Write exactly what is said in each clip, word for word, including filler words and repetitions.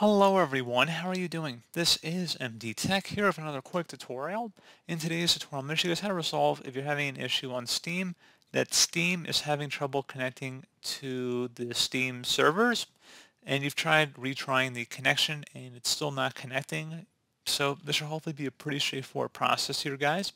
Hello everyone, how are you doing? This is M D Tech here with another quick tutorial. In today's tutorial, I'm going to show you guys how to resolve if you're having an issue on Steam that Steam is having trouble connecting to the Steam servers, and you've tried retrying the connection and it's still not connecting. So this should hopefully be a pretty straightforward process here, guys.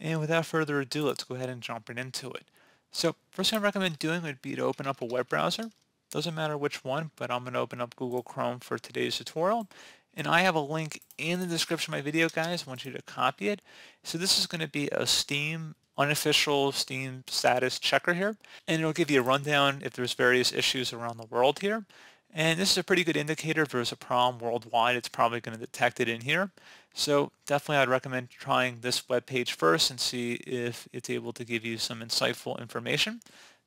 And without further ado, let's go ahead and jump right into it. So first thing I recommend doing would be to open up a web browser. Doesn't matter which one, but I'm going to open up Google Chrome for today's tutorial. And I have a link in the description of my video, guys. I want you to copy it. So this is going to be a Steam, unofficial Steam status checker here. And it'll give you a rundown if there's various issues around the world here. And this is a pretty good indicator. If there's a problem worldwide, it's probably going to detect it in here. So definitely I'd recommend trying this web page first and see if it's able to give you some insightful information.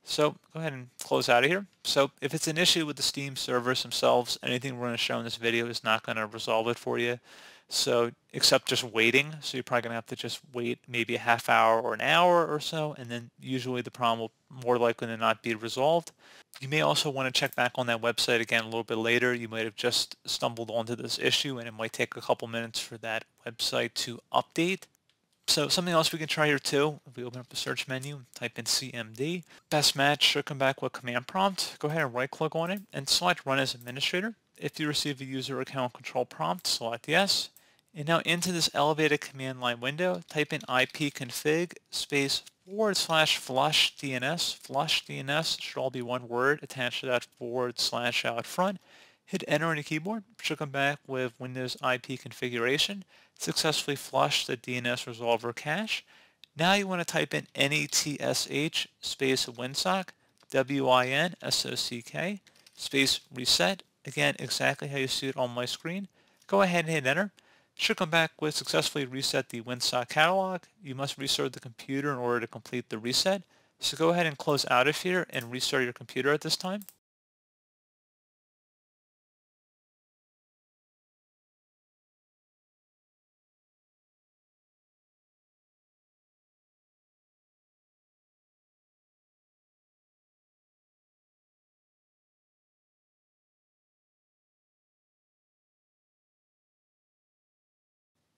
So go ahead and close out of here. So if it's an issue with the Steam servers themselves, anything we're going to show in this video is not going to resolve it for you. So except just waiting. So you're probably going to have to just wait maybe a half hour or an hour or so, and then usually the problem will more likely than not be resolved. You may also want to check back on that website again a little bit later. You might have just stumbled onto this issue and it might take a couple minutes for that website to update. So something else we can try here too, if we open up the search menu, type in C M D, best match should come back with command prompt. Go ahead and right click on it and select run as administrator. If you receive a user account control prompt, select yes. And now into this elevated command line window, type in ipconfig space forward slash flush D N S. Flush D N S should all be one word attached to that forward slash out front. Hit enter on your keyboard, should come back with Windows I P configuration, successfully flushed the D N S resolver cache. Now you want to type in N E T S H space Winsock, W I N S O C K, space reset, again exactly how you see it on my screen. Go ahead and hit enter, should come back with successfully reset the Winsock catalog. You must restart the computer in order to complete the reset. So go ahead and close out of here and restart your computer at this time.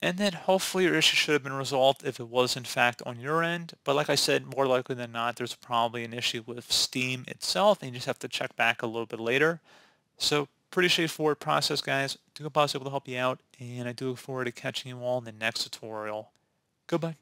And then hopefully your issue should have been resolved if it was in fact on your end. But like I said, more likely than not, there's probably an issue with Steam itself and you just have to check back a little bit later. So pretty straightforward process, guys. I do hope I was able to help you out, and I do look forward to catching you all in the next tutorial. Goodbye.